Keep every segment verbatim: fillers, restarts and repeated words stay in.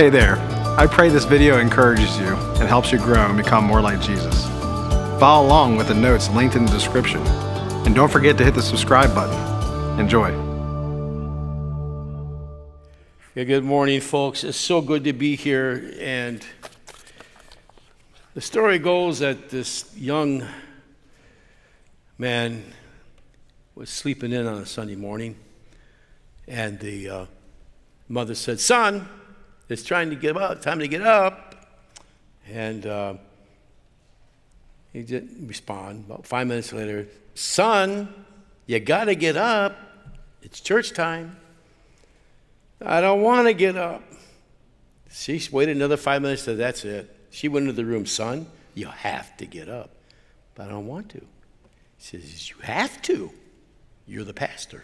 Hey there, I pray this video encourages you and helps you grow and become more like Jesus. Follow along with the notes linked in the description. And don't forget to hit the subscribe button. Enjoy. Yeah, good morning, folks. It's so good to be here. And the story goes that this young man was sleeping in on a Sunday morning. And the uh, mother said, "Son, it's trying to get up, time to get up." And uh, he didn't respond. About five minutes later, "Son, you got to get up. It's church time." "I don't want to get up." She waited another five minutes, said, "That's it." She went into the room. "Son, you have to get up." "But I don't want to." She says, "You have to. You're the pastor."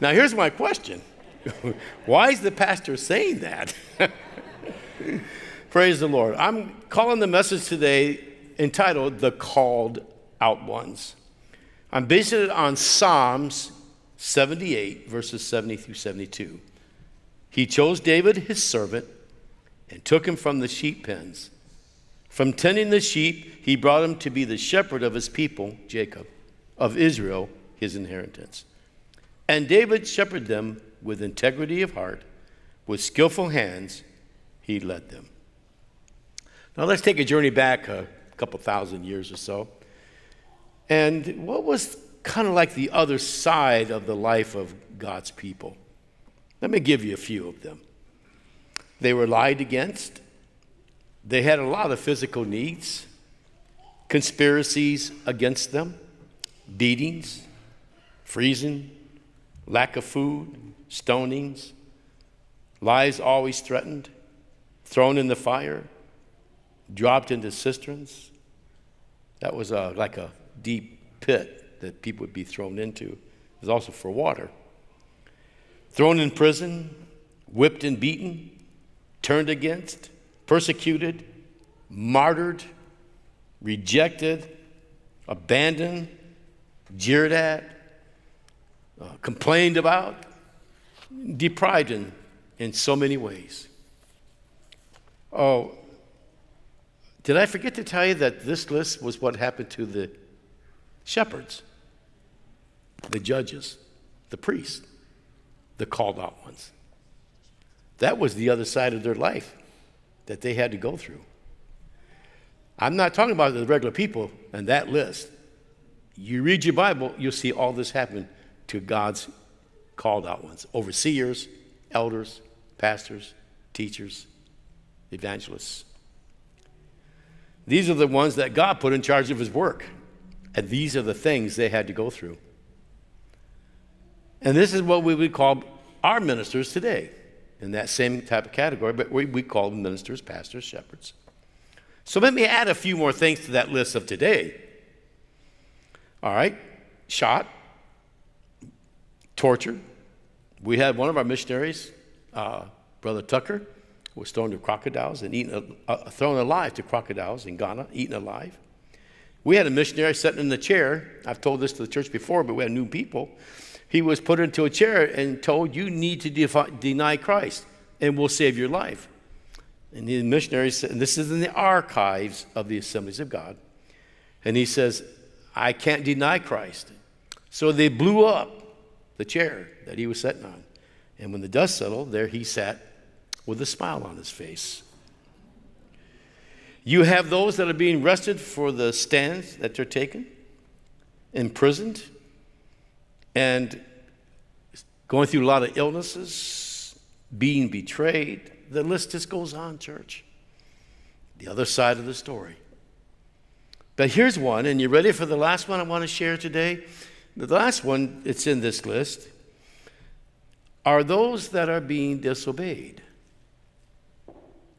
Now, here's my question. Why is the pastor saying that? Praise the Lord. I'm calling the message today entitled, "The Called Out Ones." I'm basing it on Psalms seventy-eight, verses seventy through seventy-two. "He chose David, his servant, and took him from the sheep pens. From tending the sheep, he brought him to be the shepherd of his people, Jacob, of Israel, his inheritance. And David shepherded them with integrity of heart. With skillful hands, he led them." Now let's take a journey back a couple thousand years or so. And what was kind of like the other side of the life of God's people? Let me give you a few of them. They were lied against. They had a lot of physical needs. Conspiracies against them. Beatings. Freezing. Lack of food, stonings, lives always threatened, thrown in the fire, dropped into cisterns. That was a, like a deep pit that people would be thrown into. It was also for water. Thrown in prison, whipped and beaten, turned against, persecuted, martyred, rejected, abandoned, jeered at, Uh, complained about, deprived in, in so many ways. Oh, did I forget to tell you that this list was what happened to the shepherds, the judges, the priests, the called out ones? That was the other side of their life that they had to go through. I'm not talking about the regular people and that list. You read your Bible, you'll see all this happen to God's called out ones: overseers, elders, pastors, teachers, evangelists. These are the ones that God put in charge of his work. And these are the things they had to go through. And this is what we would call our ministers today, in that same type of category, but we, we call them ministers, pastors, shepherds. So let me add a few more things to that list of today. All right, shot. Torture. We had one of our missionaries, uh, Brother Tucker, was thrown to crocodiles and eaten, uh, thrown alive to crocodiles in Ghana, eaten alive. We had a missionary sitting in the chair. I've told this to the church before, but we had new people. He was put into a chair and told, "You need to defy, deny Christ, and we'll save your life." And the missionary said, and this is in the archives of the Assemblies of God, and he says, "I can't deny Christ." So they blew up the chair that he was sitting on. And when the dust settled, there he sat with a smile on his face. You have those that are being arrested for the stands that they're taking, imprisoned, and going through a lot of illnesses, being betrayed. The list just goes on, church. The other side of the story. But here's one, and you ready for the last one I want to share today? The last one that's in this list are those that are being disobeyed.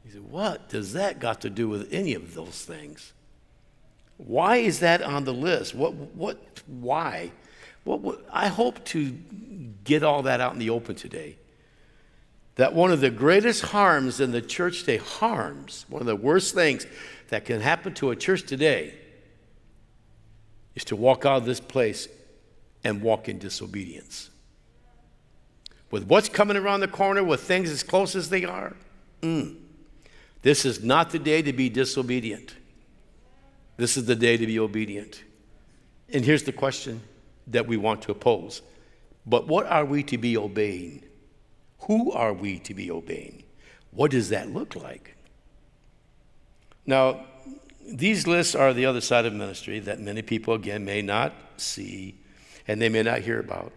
You say, what does that got to do with any of those things? Why is that on the list? What, what, why? What, what, I hope to get all that out in the open today. That one of the greatest harms in the church today, harms, one of the worst things that can happen to a church today is to walk out of this place and walk in disobedience. with what's coming around the corner, with things as close as they are. Mm. This is not the day to be disobedient. This is the day to be obedient. And here's the question that we want to pose. But what are we to be obeying? Who are we to be obeying? What does that look like? Now, these lists are the other side of ministry that many people, again, may not see and they may not hear about.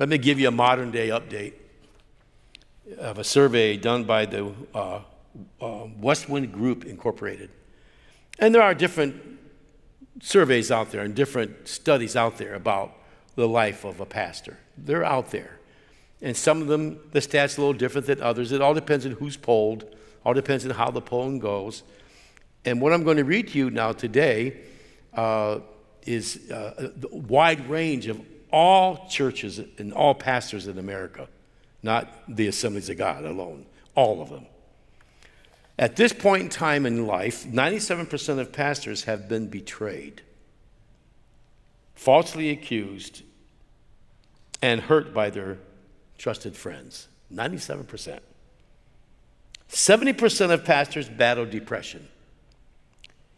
Let me give you a modern day update of a survey done by the uh, uh, Westwind Group Incorporated. And there are different surveys out there and different studies out there about the life of a pastor. They're out there. And some of them, the stats are a little different than others. It all depends on who's polled. All depends on how the polling goes. And what I'm going to read to you now today uh, is uh, the wide range of all churches and all pastors in America, not the Assemblies of God alone, all of them. At this point in time in life, ninety-seven percent of pastors have been betrayed, falsely accused, and hurt by their trusted friends. ninety-seven percent. seventy percent of pastors battle depression.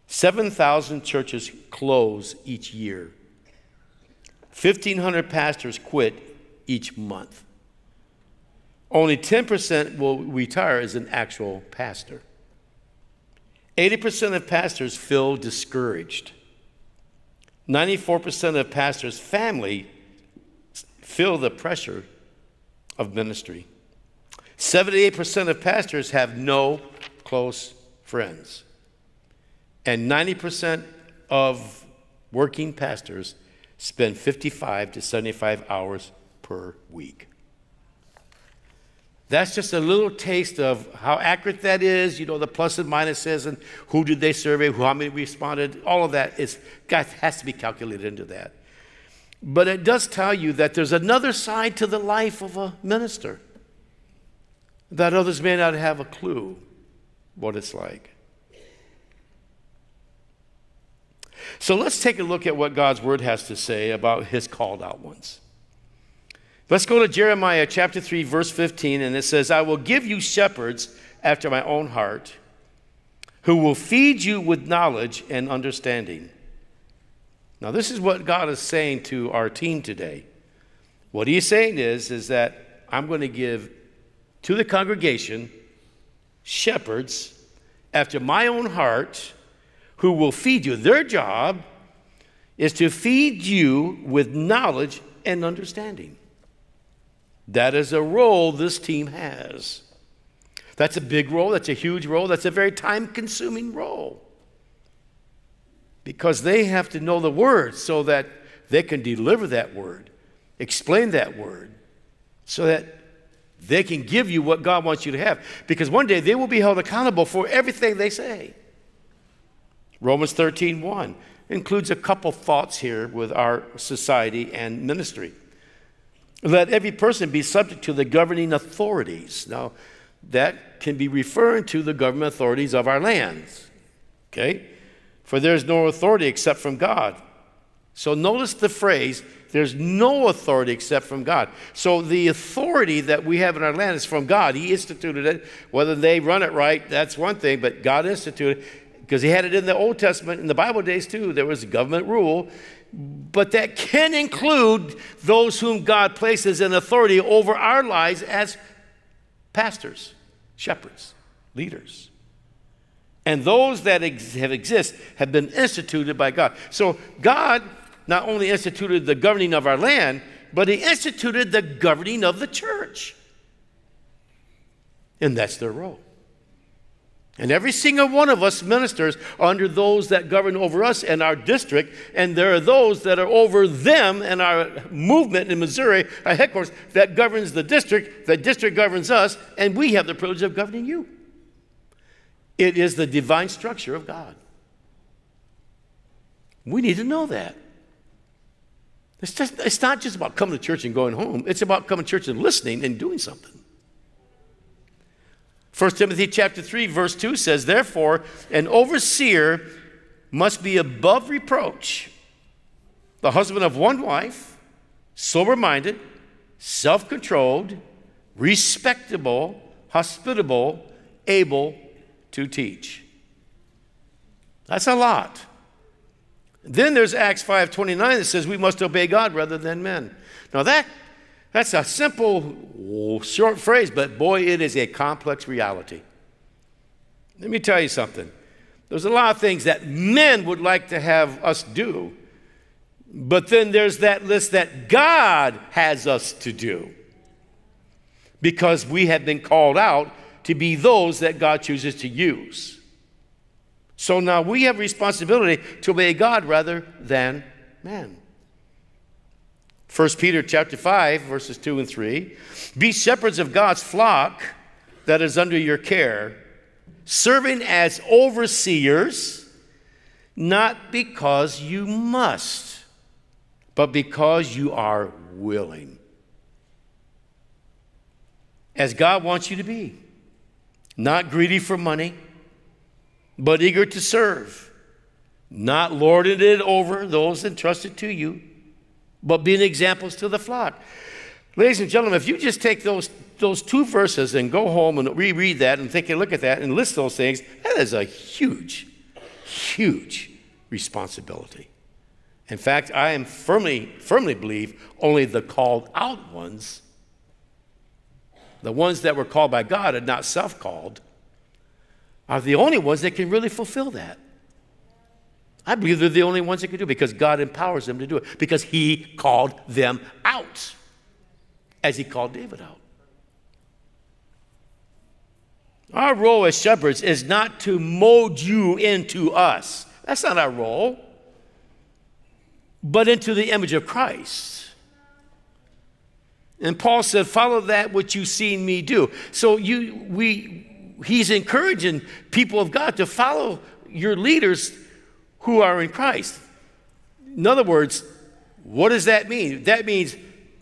seven thousand churches close each year. fifteen hundred pastors quit each month. Only ten percent will retire as an actual pastor. eighty percent of pastors feel discouraged. ninety-four percent of pastors' family feel the pressure of ministry. seventy-eight percent of pastors have no close friends. And ninety percent of working pastors spend fifty-five to seventy-five hours per week. That's just a little taste of how accurate that is, you know, the plus and minuses, and who did they survey, how many responded, all of that is, God has to be calculated into that. But it does tell you that there's another side to the life of a minister that others may not have a clue what it's like. So let's take a look at what God's Word has to say about His called out ones. Let's go to Jeremiah chapter three, verse fifteen, and it says, I will give you shepherds after my own heart, who will feed you with knowledge and understanding. Now, this is what God is saying to our team today. What He's saying is, is that I'm going to give to the congregation shepherds after my own heart, who will feed you. Their job is to feed you with knowledge and understanding. That is a role this team has. That's a big role. That's a huge role. That's a very time-consuming role. Because they have to know the Word so that they can deliver that Word, explain that Word, so that they can give you what God wants you to have. Because one day they will be held accountable for everything they say. Romans thirteen one includes a couple thoughts here with our society and ministry. Let every person be subject to the governing authorities. Now, that can be referring to the government authorities of our lands, okay? For there is no authority except from God. So notice the phrase, there's no authority except from God. So the authority that we have in our land is from God. He instituted it. Whether they run it right, that's one thing, but God instituted it. Because He had it in the Old Testament, in the Bible days too, there was government rule. But that can include those whom God places in authority over our lives as pastors, shepherds, leaders. And those that ex have exist have been instituted by God. So God not only instituted the governing of our land, but He instituted the governing of the church. And that's their role. And every single one of us ministers under those that govern over us and our district, and there are those that are over them and our movement in Missouri, our headquarters, that governs the district, the district governs us, and we have the privilege of governing you. It is the divine structure of God. We need to know that. It's, just, it's not just about coming to church and going home. It's about coming to church and listening and doing something. First Timothy chapter three, verse two says, therefore, an overseer must be above reproach, the husband of one wife, sober-minded, self-controlled, respectable, hospitable, able to teach. That's a lot. Then there's Acts five twenty-nine that says we must obey God rather than men. Now that, that's a simple, short phrase, but boy, it is a complex reality. Let me tell you something. There's a lot of things that men would like to have us do, but then there's that list that God has us to do, because we have been called out to be those that God chooses to use. So now we have responsibility to obey God rather than man. First Peter chapter five, verses two and three. Be shepherds of God's flock that is under your care, serving as overseers, not because you must, but because you are willing. As God wants you to be, not greedy for money, but eager to serve, not lording it over those entrusted to you, but being examples to the flock. Ladies and gentlemen, if you just take those, those two verses and go home and reread that and take a look at that and list those things, that is a huge, huge responsibility. In fact, I am firmly, firmly believe only the called out ones, the ones that were called by God and not self-called, are the only ones that can really fulfill that. I believe they're the only ones that can do it because God empowers them to do it, because he called them out as he called David out. Our role as shepherds is not to mold you into us. That's not our role, but into the image of Christ. And Paul said, follow that which you've seen me do. So you, we, he's encouraging people of God to follow your leaders who are in Christ. In other words, what does that mean? That means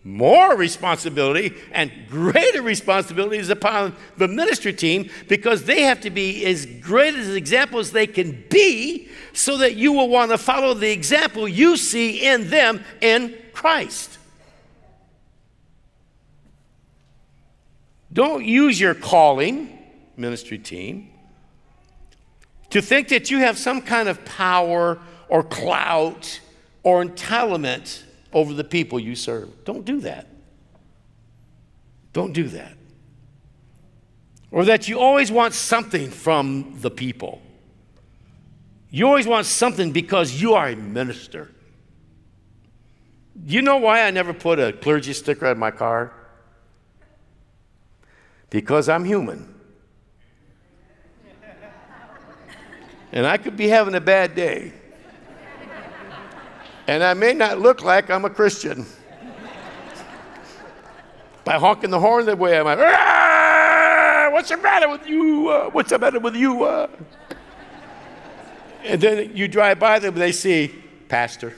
more responsibility and greater responsibilities upon the ministry team, because they have to be as great as examples they can be, so that you will want to follow the example you see in them in Christ. Don't use your calling, ministry team, to think that you have some kind of power or clout or entitlement over the people you serve. Don't do that. Don't do that. Or that you always want something from the people. You always want something because you are a minister. You know why I never put a clergy sticker on my car? Because I'm human. And I could be having a bad day. And I may not look like I'm a Christian. By honking the horn that way, I'm like, "Aah! What's the matter with you? Uh, what's the matter with you? Uh? And then you drive by them and they see, pastor.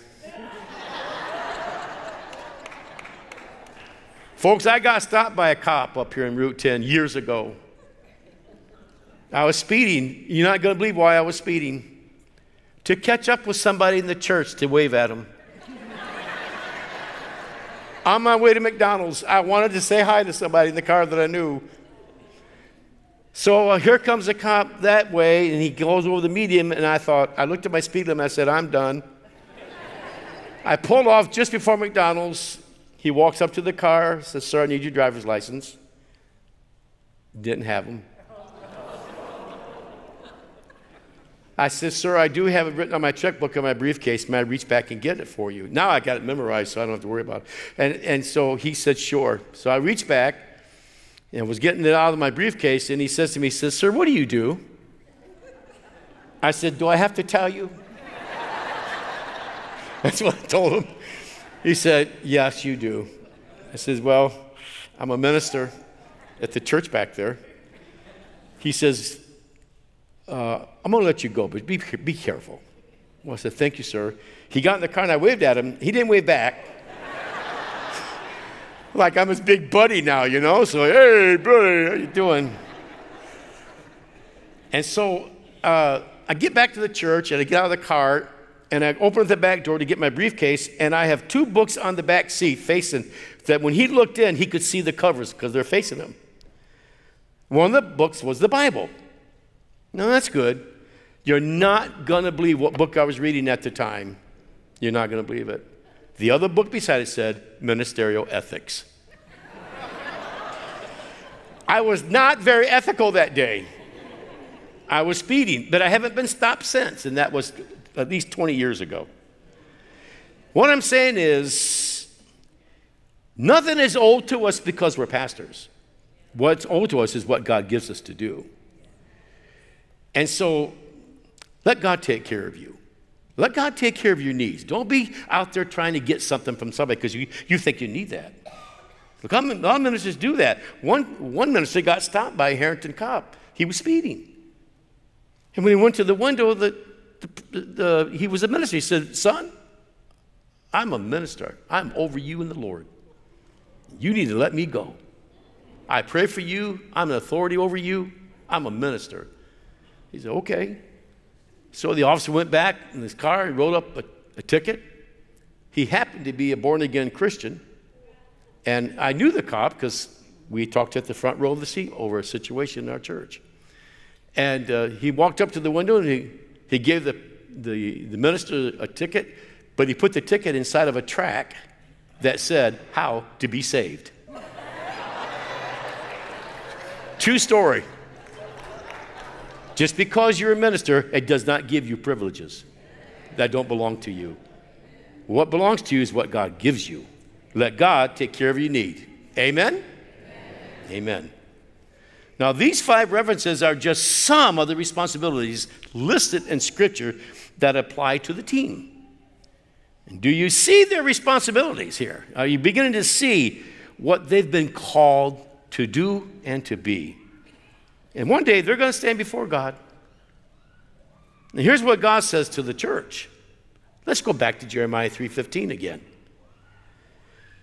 Folks, I got stopped by a cop up here in Route ten years ago. I was speeding. You're not going to believe why I was speeding. To catch up with somebody in the church to wave at them. On my way to McDonald's, I wanted to say hi to somebody in the car that I knew. So uh, here comes a cop that way, and he goes over the median, and I thought, I looked at my speed limit, I said, I'm done. I pulled off just before McDonald's. He walks up to the car, says, sir, I need your driver's license. Didn't have them. I said, sir, I do have it written on my checkbook in my briefcase. May I reach back and get it for you? Now I got it memorized, so I don't have to worry about it. And, and so he said, sure. So I reached back and was getting it out of my briefcase, and he says to me, he says, sir, what do you do? I said, do I have to tell you? That's what I told him. He said, yes, you do. I said, well, I'm a minister at the church back there. He says, uh, I'm going to let you go, but be, be careful. Well, I said, thank you, sir. He got in the car, and I waved at him. He didn't wave back. Like I'm his big buddy now, you know? So, hey, buddy, how you doing? And so uh, I get back to the church, and I get out of the car, and I opened the back door to get my briefcase, and I have two books on the back seat facing, that when he looked in, he could see the covers because they're facing him. One of the books was the Bible. Now, that's good. You're not going to believe what book I was reading at the time. You're not going to believe it. The other book beside it said, Ministerial Ethics. I was not very ethical that day. I was speeding, but I haven't been stopped since, and that was at least twenty years ago. What I'm saying is, nothing is old to us because we're pastors. What's old to us is what God gives us to do. And so, let God take care of you. Let God take care of your needs. Don't be out there trying to get something from somebody because you, you think you need that. Look, a lot of ministers do that. One, one minister got stopped by a Harrington cop. He was speeding. And when he went to the window, the, the, the, he was a minister. He said, son, I'm a minister. I'm over you in the Lord. You need to let me go. I pray for you. I'm an authority over you. I'm a minister. He said, okay. So the officer went back in his car. He wrote up a, a ticket. He happened to be a born-again Christian. And I knew the cop because we talked at the front row of the seat over a situation in our church. And uh, he walked up to the window, and he, he gave the, the, the minister a ticket, but he put the ticket inside of a tract that said, how to be saved. True story. Just because you're a minister, it does not give you privileges that don't belong to you. What belongs to you is what God gives you. Let God take care of your need. Amen? Amen? Amen. Now, these five references are just some of the responsibilities listed in Scripture that apply to the team. And do you see their responsibilities here? Are you beginning to see what they've been called to do and to be? And one day, they're going to stand before God. And here's what God says to the church. Let's go back to Jeremiah three fifteen again.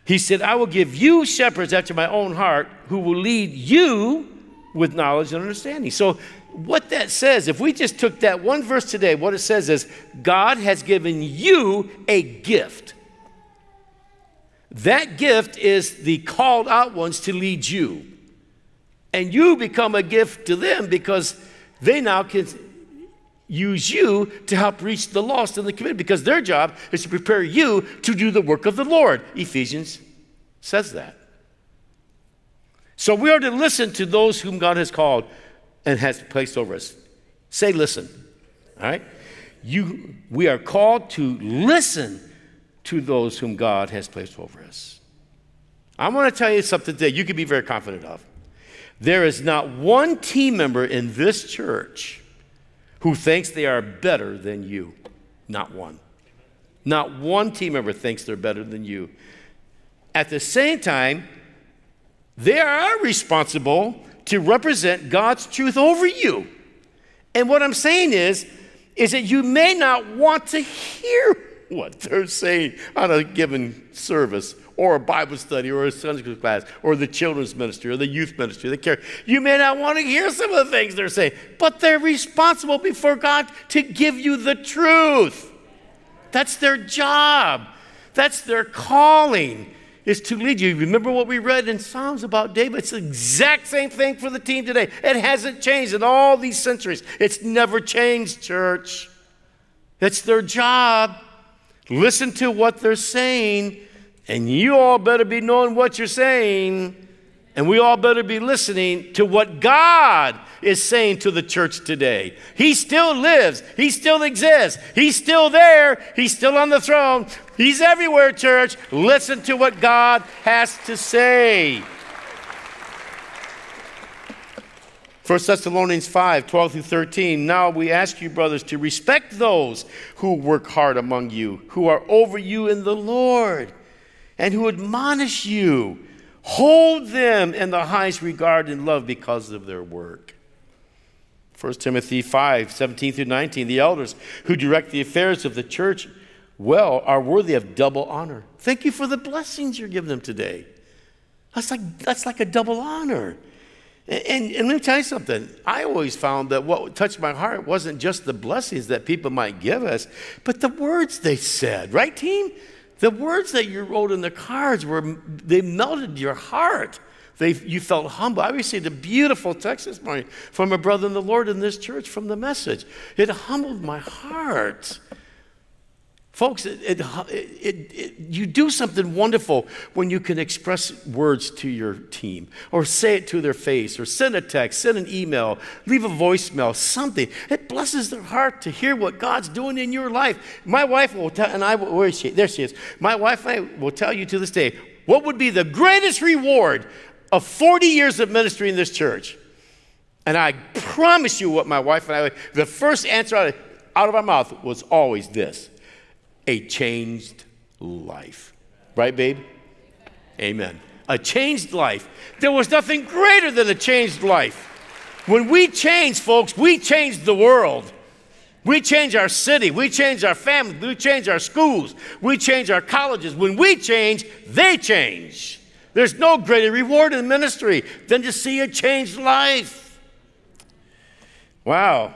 He said, I will give you shepherds after my own heart who will lead you with knowledge and understanding. So what that says, if we just took that one verse today, what it says is God has given you a gift. That gift is the called out ones to lead you. And you become a gift to them because they now can use you to help reach the lost in the community because their job is to prepare you to do the work of the Lord. Ephesians says that. So we are to listen to those whom God has called and has placed over us. Say listen, all right? You, we are called to listen to those whom God has placed over us. I want to tell you something that you can be very confident of. There is not one team member in this church who thinks they are better than you. Not one. Not one team member thinks they're better than you. At the same time, they are responsible to represent God's truth over you. And what I'm saying is, is that you may not want to hear what they're saying on a given service, or a Bible study, or a Sunday school class, or the children's ministry, or the youth ministry, the care. You may not want to hear some of the things they're saying, but they're responsible before God to give you the truth. That's their job. That's their calling, is to lead you. Remember what we read in Psalms about David? It's the exact same thing for the team today. It hasn't changed in all these centuries. It's never changed, church. That's their job. Listen to what they're saying. And you all better be knowing what you're saying, and we all better be listening to what God is saying to the church today. He still lives. He still exists. He's still there. He's still on the throne. He's everywhere, church. Listen to what God has to say. First Thessalonians five, twelve through thirteen, now we ask you, brothers, to respect those who work hard among you, who are over you in the Lord, and who admonish you. Hold them in the highest regard and love because of their work. First Timothy five, seventeen through nineteen, the elders who direct the affairs of the church well are worthy of double honor. Thank you for the blessings you're giving them today. That's like, that's like a double honor. And, and let me tell you something. I always found that what touched my heart wasn't just the blessings that people might give us, but the words they said. Right, team? The words that you wrote in the cards, were, they melted your heart. They, you felt humble. I received a beautiful text this morning from a brother in the Lord in this church from the message. It humbled my heart. Folks, it, it, it, it, you do something wonderful when you can express words to your team or say it to their face or send a text, send an email, leave a voicemail, something. It blesses their heart to hear what God's doing in your life. My wife will tell, and I will, where is she? There she is. My wife and I will tell you to this day, what would be the greatest reward of forty years of ministry in this church? And I promise you what my wife and I, the first answer out of, out of our mouth was always this: a changed life. Right, babe? Amen. A changed life. There was nothing greater than a changed life. When we change, folks, we change the world. We change our city. We change our family. We change our schools. We change our colleges. When we change, they change. There's no greater reward in ministry than to see a changed life. Wow,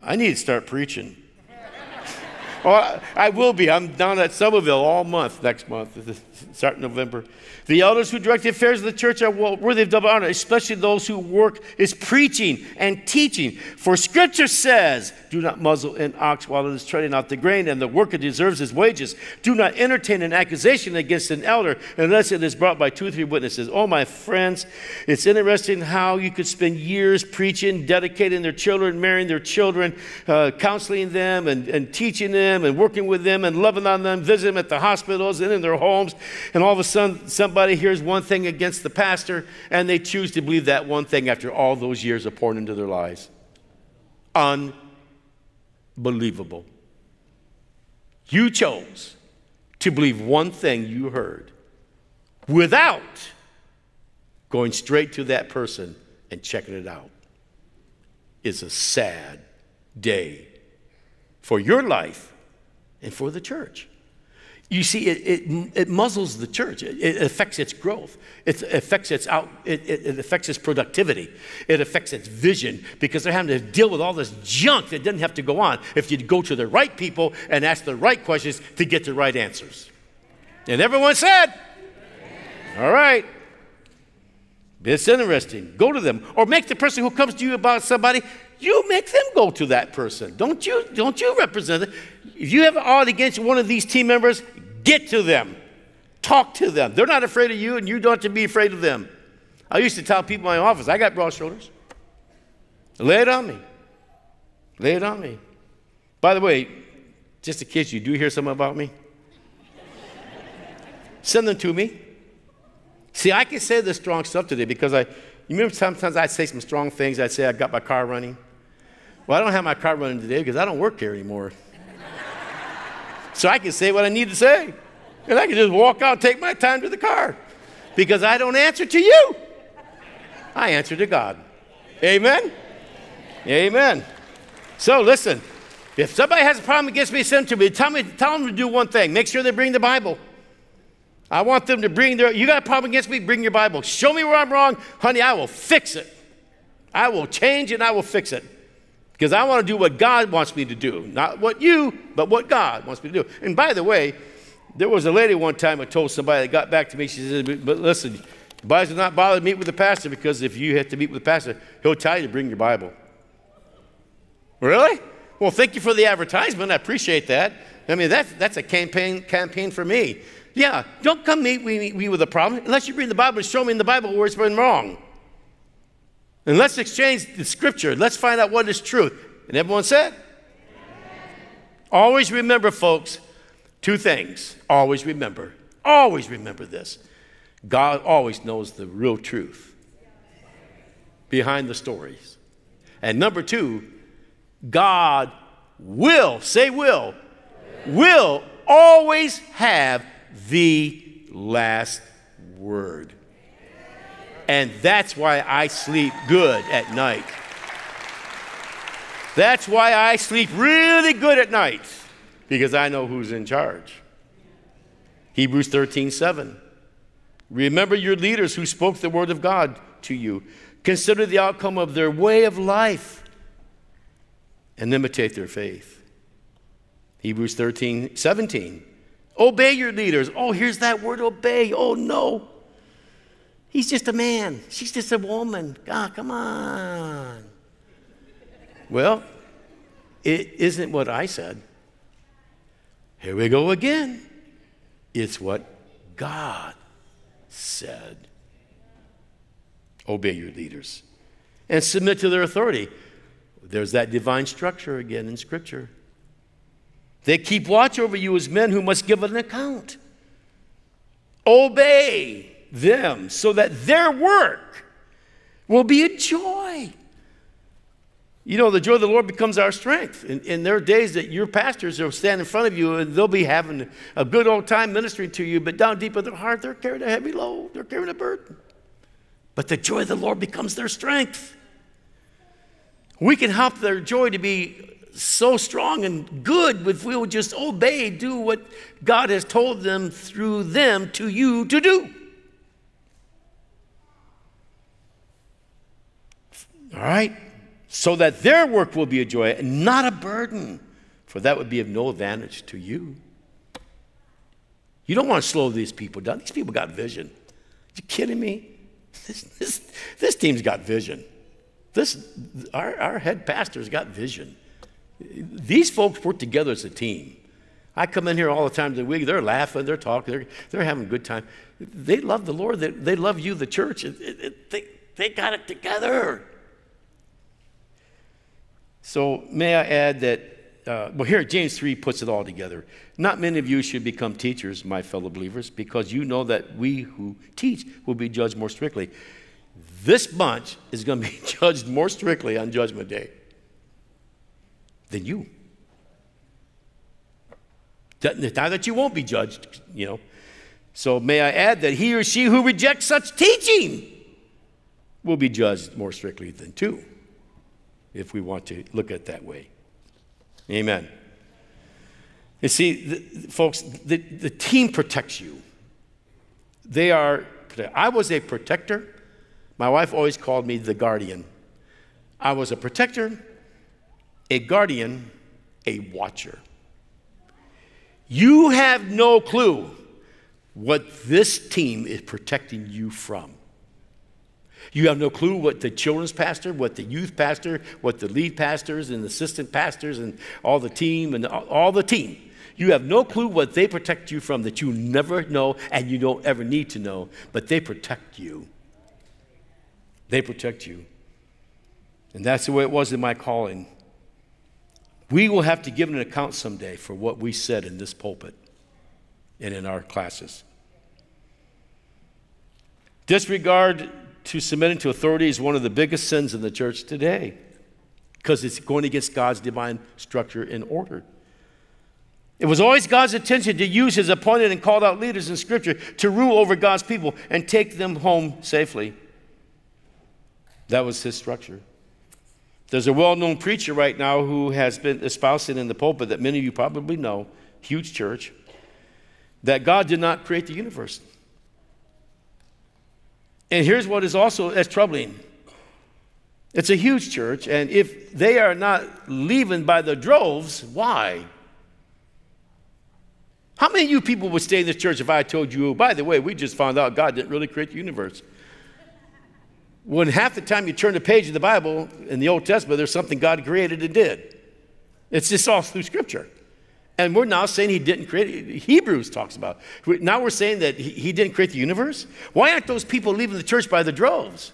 I need to start preaching. Oh, I will be. I'm down at Somerville all month, next month, starting November. The elders who direct the affairs of the church are worthy of double honor, especially those whose work is preaching and teaching. For Scripture says, do not muzzle an ox while it is treading out the grain, and the worker deserves his wages. Do not entertain an accusation against an elder unless it is brought by two or three witnesses. Oh, my friends, it's interesting how you could spend years preaching, dedicating their children, marrying their children, uh, counseling them, and, and teaching them, and working with them, and loving on them, visiting them at the hospitals and in their homes, and all of a sudden somebody hears one thing against the pastor, and they choose to believe that one thing after all those years are poured into their lives. Unbelievable. Believable. You chose to believe one thing you heard without going straight to that person and checking it out. It's a sad day for your life and for the church. You see, it, it, it muzzles the church. It, it affects its growth. It affects its, out, it, it, it affects its productivity. It affects its vision, because they're having to deal with all this junk that doesn't have to go on if you go to the right people and ask the right questions to get the right answers. And everyone said, all right. It's interesting. Go to them. Or make the person who comes to you about somebody, you make them go to that person. Don't you, don't you represent it? If you have an odd against one of these team members, get to them. Talk to them. They're not afraid of you, and you don't have to be afraid of them. I used to tell people in my office, I got broad shoulders. Lay it on me. Lay it on me. By the way, just in case you do hear something about me, send them to me. See, I can say this strong stuff today because I, you remember sometimes I'd say some strong things. I'd say I got my car running. Well, I don't have my car running today because I don't work here anymore. So I can say what I need to say. And I can just walk out and take my time to the car because I don't answer to you. I answer to God. Amen? Amen. So listen, if somebody has a problem against me, send it to me. Tell me, tell them to do one thing. Make sure they bring the Bible. I want them to bring their, you got a problem against me? Bring your Bible. Show me where I'm wrong. Honey, I will fix it. I will change and I will fix it. Because I want to do what God wants me to do. Not what you, but what God wants me to do. And by the way, there was a lady one time that told somebody that got back to me. She said, but listen, boys do not bother to meet with the pastor, because if you have to meet with the pastor, he'll tell you to bring your Bible. Really? Well, thank you for the advertisement. I appreciate that. I mean, that's, that's a campaign, campaign for me. Yeah, don't come meet me with a problem unless you read the Bible and show me in the Bible where it's been wrong. And let's exchange the Scripture. Let's find out what is truth. And everyone said? Amen. Always remember, folks, two things. Always remember. Always remember this. God always knows the real truth behind the stories. And number two, God will, say will, Amen. Will always have the last word. And that's why I sleep good at night. That's why I sleep really good at night, because I know who's in charge. Hebrews thirteen seven. Remember your leaders who spoke the word of God to you. Consider the outcome of their way of life and imitate their faith. Hebrews thirteen, seventeen. Obey your leaders. Oh, here's that word, obey. Oh, no. He's just a man. She's just a woman. God, come on. Well, it isn't what I said. Here we go again. It's what God said. Obey your leaders and submit to their authority. There's that divine structure again in Scripture. They keep watch over you as men who must give an account. Obey them so that their work will be a joy. You know, the joy of the Lord becomes our strength. And, and there are days that your pastors will stand in front of you and they'll be having a good old time ministering to you, but down deep in their heart, they're carrying a heavy load. They're carrying a burden. But the joy of the Lord becomes their strength. We can help their joy to be so strong and good if we will just obey, do what God has told them through them to you to do. All right? So that their work will be a joy and not a burden, for that would be of no advantage to you. You don't want to slow these people down. These people got vision. Are you kidding me? This, this, this team's got vision. This, our, our head pastor's got vision. These folks work together as a team. I come in here all the time of the week. They're laughing. They're talking. They're, they're having a good time. They love the Lord. They, they love you, the church. It, it, they, they got it together. So may I add that, uh, well, here James three puts it all together. Not many of you should become teachers, my fellow believers, because you know that we who teach will be judged more strictly. This bunch is going to be judged more strictly on Judgment Day than you. Not that you won't be judged, you know. So may I add that he or she who rejects such teaching will be judged more strictly than two, if we want to look at it that way. Amen. You see, the, folks, the, the team protects you. They are, I was a protector. My wife always called me the guardian. I was a protector, a guardian, a watcher. You have no clue what this team is protecting you from. You have no clue what the children's pastor, what the youth pastor, what the lead pastors and assistant pastors and all the team and all the team. You have no clue what they protect you from that you never know and you don't ever need to know, but they protect you. They protect you. And that's the way it was in my calling. We will have to give an account someday for what we said in this pulpit and in our classes. Disregard to submitting to authority is one of the biggest sins in the church today because it's going against God's divine structure and order. It was always God's intention to use his appointed and called out leaders in Scripture to rule over God's people and take them home safely. That was his structure. There's a well-known preacher right now who has been espousing in the pulpit that many of you probably know, huge church, that God did not create the universe. And here's what is also as troubling. It's a huge church, and if they are not leaving by the droves, why? How many of you people would stay in this church if I told you, by the way, we just found out God didn't really create the universe? When half the time you turn the page of the Bible in the Old Testament, there's something God created and did. It's just all through Scripture. And we're now saying he didn't create it. Hebrews talks about it. Now we're saying that he didn't create the universe. Why aren't those people leaving the church by the droves?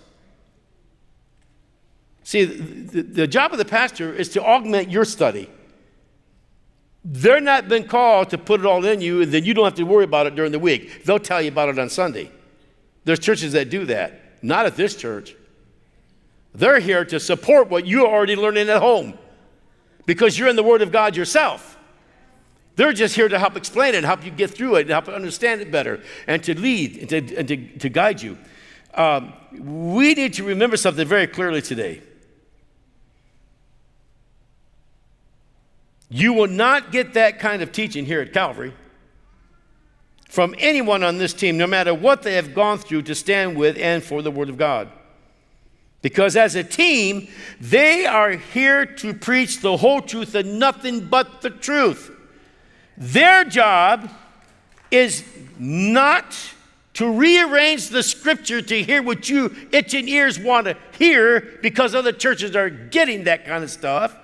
See, the, the job of the pastor is to augment your study. They're not been called to put it all in you, and then you don't have to worry about it during the week. They'll tell you about it on Sunday. There's churches that do that. Not at this church. They're here to support what you're already learning at home because you're in the Word of God yourself. They're just here to help explain it, help you get through it, help understand it better, and to lead and to, and to, to guide you. Um, we need to remember something very clearly today. You will not get that kind of teaching here at Calvary from anyone on this team, no matter what they have gone through to stand with and for the Word of God. Because as a team, they are here to preach the whole truth and nothing but the truth. Their job is not to rearrange the scripture to hear what you itching ears want to hear, because other churches are getting that kind of stuff.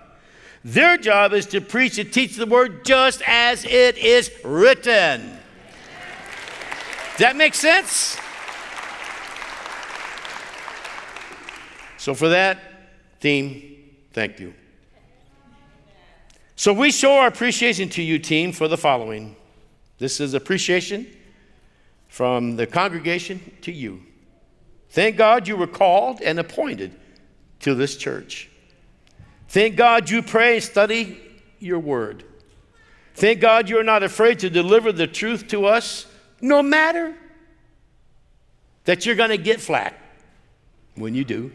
Their job is to preach and teach the word just as it is written. Does that make sense? So for that, team, thank you. So we show our appreciation to you, team, for the following. This is appreciation from the congregation to you. Thank God you were called and appointed to this church. Thank God you pray and study your word. Thank God you are not afraid to deliver the truth to us, no matter that you're going to get flack when you do.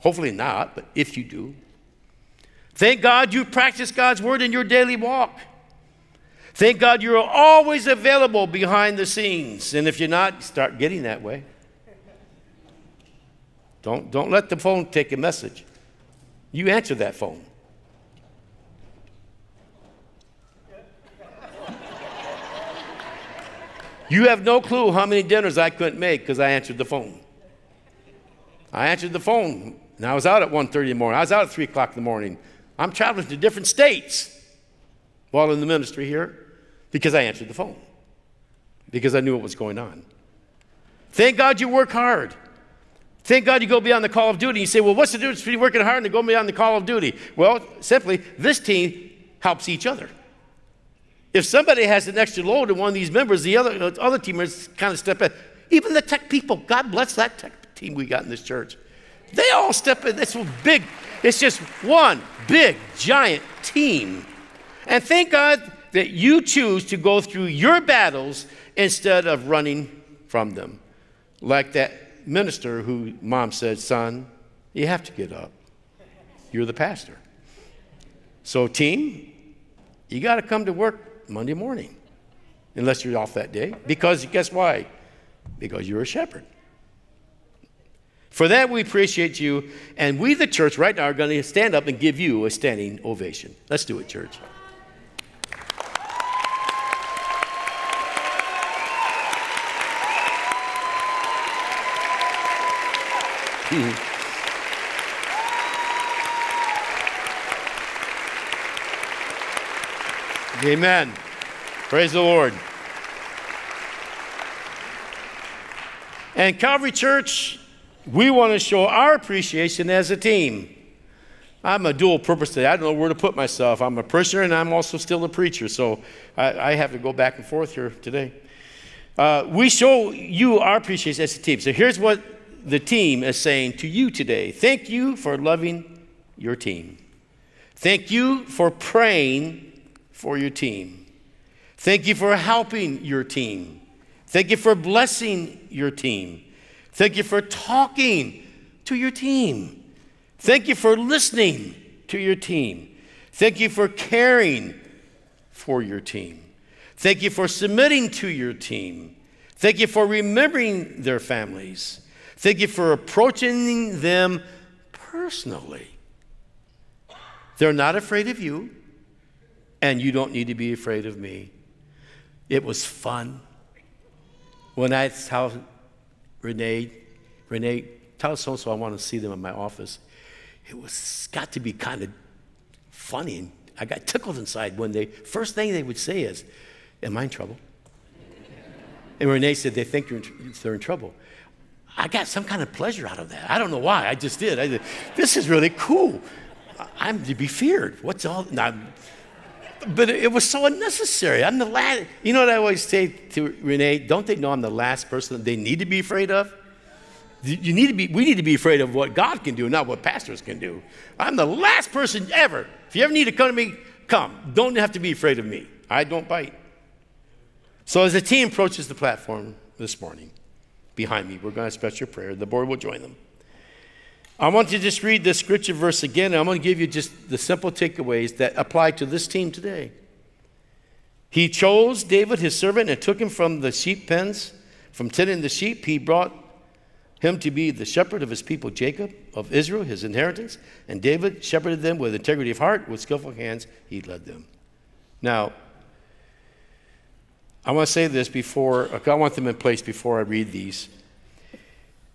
Hopefully not, but if you do. Thank God you practice God's word in your daily walk. Thank God you're always available behind the scenes. And if you're not, start getting that way. Don't, don't let the phone take a message. You answer that phone. You have no clue how many dinners I couldn't make because I answered the phone. I answered the phone, and I was out at one thirty in the morning. I was out at three o'clock in the morning. I'm traveling to different states while in the ministry here because I answered the phone, because I knew what was going on. Thank God you work hard. Thank God you go beyond the call of duty. You say, well, what's the difference between working hard and going beyond the call of duty? Well, simply, this team helps each other. If somebody has an extra load and one of these members, the other, other teamers kind of step in. Even the tech people, God bless that tech team we got in this church. They all step in. This big, it's just one big, giant team. And thank God that you choose to go through your battles instead of running from them. Like that minister who mom said, son, you have to get up. You're the pastor. So team, you got to come to work Monday morning, unless you're off that day. Because guess why? Because you're a shepherd. For that, we appreciate you, and we, the church, right now are going to stand up and give you a standing ovation. Let's do it, church. Amen. Praise the Lord. And Calvary Church, we want to show our appreciation as a team. I'm a dual purpose today. I don't know where to put myself. I'm a prisoner and I'm also still a preacher, so I, I have to go back and forth here today. Uh, we show you our appreciation as a team. So here's what the team is saying to you today. Thank you for loving your team. Thank you for praying for your team. Thank you for helping your team. Thank you for blessing your team. Thank you for talking to your team. Thank you for listening to your team. Thank you for caring for your team. Thank you for submitting to your team. Thank you for remembering their families. Thank you for approaching them personally. They're not afraid of you, and you don't need to be afraid of me. It was fun. When I how. Renee, Renee, tell so-and-so I want to see them in my office. It was got to be kind of funny. And I got tickled inside when they, first thing they would say is, am I in trouble? And Renee said, they think you're in, they're in trouble. I got some kind of pleasure out of that. I don't know why, I just did. I did. This is really cool. I'm to be feared. What's all, nah, but it was so unnecessary. I'm the last, you know what I always say to Renee? Don't they know I'm the last person they need to be afraid of? You need to be, we need to be afraid of what God can do, not what pastors can do. I'm the last person ever. If you ever need to come to me, come. Don't have to be afraid of me. I don't bite. So as the team approaches the platform this morning, behind me, we're going to special prayer. The board will join them. I want to just read the scripture verse again, and I'm going to give you just the simple takeaways that apply to this team today. He chose David, his servant, and took him from the sheep pens, from tending the sheep. He brought him to be the shepherd of his people Jacob, of Israel, his inheritance. And David shepherded them with integrity of heart, with skillful hands he led them. Now, I want to say this before, I want them in place before I read these.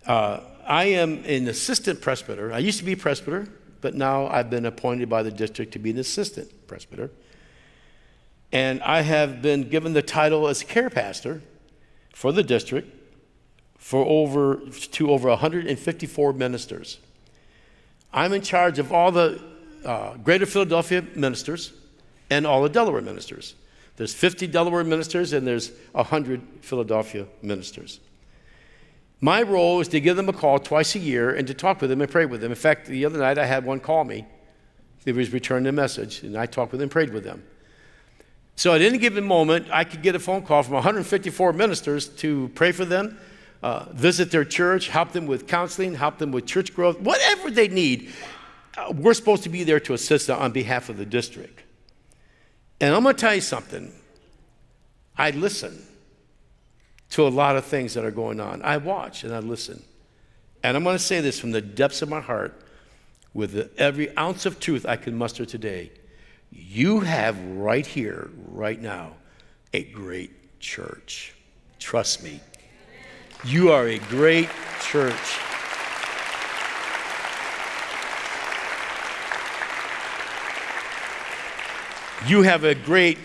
Uh, I am an assistant presbyter. I used to be presbyter, but now I've been appointed by the district to be an assistant presbyter. And I have been given the title as care pastor for the district for over, to over one hundred fifty-four ministers. I'm in charge of all the uh, Greater Philadelphia ministers and all the Delaware ministers. There's fifty Delaware ministers and there's one hundred Philadelphia ministers. My role is to give them a call twice a year and to talk with them and pray with them. In fact, the other night I had one call me. He was returned a message and I talked with them, prayed with them. So at any given moment, I could get a phone call from one hundred fifty-four ministers to pray for them, uh, visit their church, help them with counseling, help them with church growth, whatever they need. Uh, we're supposed to be there to assist them on behalf of the district. And I'm going to tell you something. I listen to a lot of things that are going on. I watch and I listen. And I'm going to say this from the depths of my heart with every ounce of truth I can muster today. You have right here, right now, a great church. Trust me. You are a great church. You have a great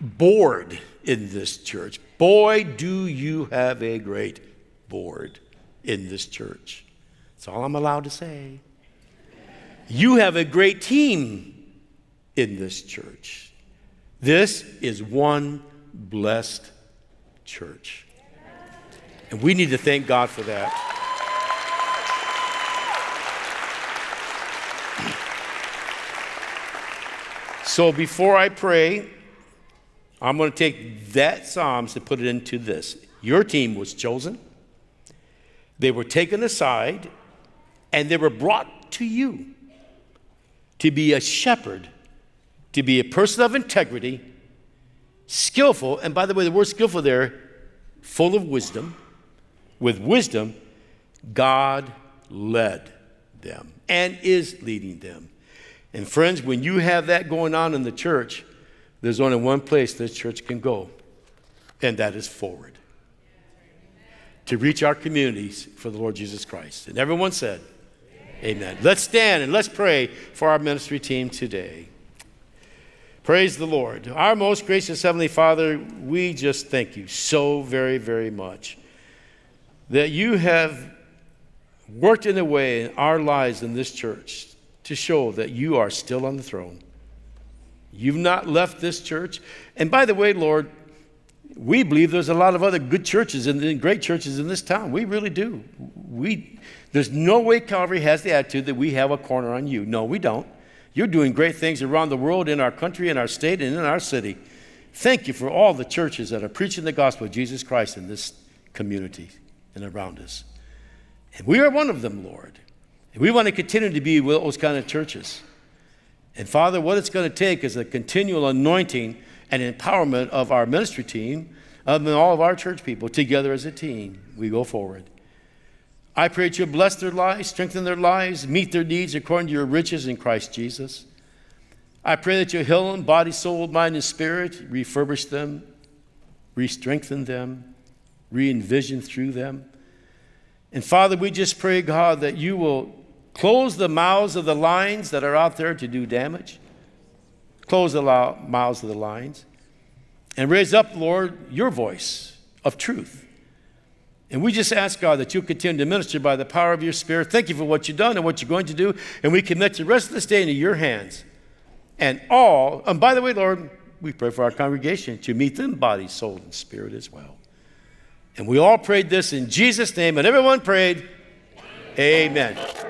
board in this church. Boy, do you have a great board in this church. That's all I'm allowed to say. You have a great team in this church. This is one blessed church. And we need to thank God for that. So before I pray, I'm going to take that Psalms and put it into this. Your team was chosen. They were taken aside, and they were brought to you to be a shepherd, to be a person of integrity, skillful, and by the way, the word skillful there, full of wisdom. With wisdom, God led them and is leading them. And friends, when you have that going on in the church, there's only one place this church can go, and that is forward. To reach our communities for the Lord Jesus Christ. And everyone said, amen. Amen. Let's stand and let's pray for our ministry team today. Praise the Lord. Our most gracious Heavenly Father, we just thank you so very, very much that you have worked in a way in our lives in this church to show that you are still on the throne. You've not left this church. And by the way, Lord, we believe there's a lot of other good churches and great churches in this town. We really do. We, there's no way Calvary has the attitude that we have a corner on you. No, we don't. You're doing great things around the world, in our country, in our state, and in our city. Thank you for all the churches that are preaching the gospel of Jesus Christ in this community and around us. And we are one of them, Lord. We want to continue to be with those kind of churches. And Father, what it's going to take is a continual anointing and empowerment of our ministry team, of all of our church people, together as a team. We go forward. I pray that you bless their lives, strengthen their lives, meet their needs according to your riches in Christ Jesus. I pray that you heal them, body, soul, mind, and spirit, refurbish them, re-strengthen them, re-envision through them. And Father, we just pray, God, that you will close the mouths of the lions that are out there to do damage. Close the mouths of the lions. And raise up, Lord, your voice of truth. And we just ask, God, that you continue to minister by the power of your Spirit. Thank you for what you've done and what you're going to do. And we commit the rest of this day into your hands. And all, and by the way, Lord, we pray for our congregation to meet them, body, soul, and spirit as well. And we all prayed this in Jesus' name. And everyone prayed, amen. Amen.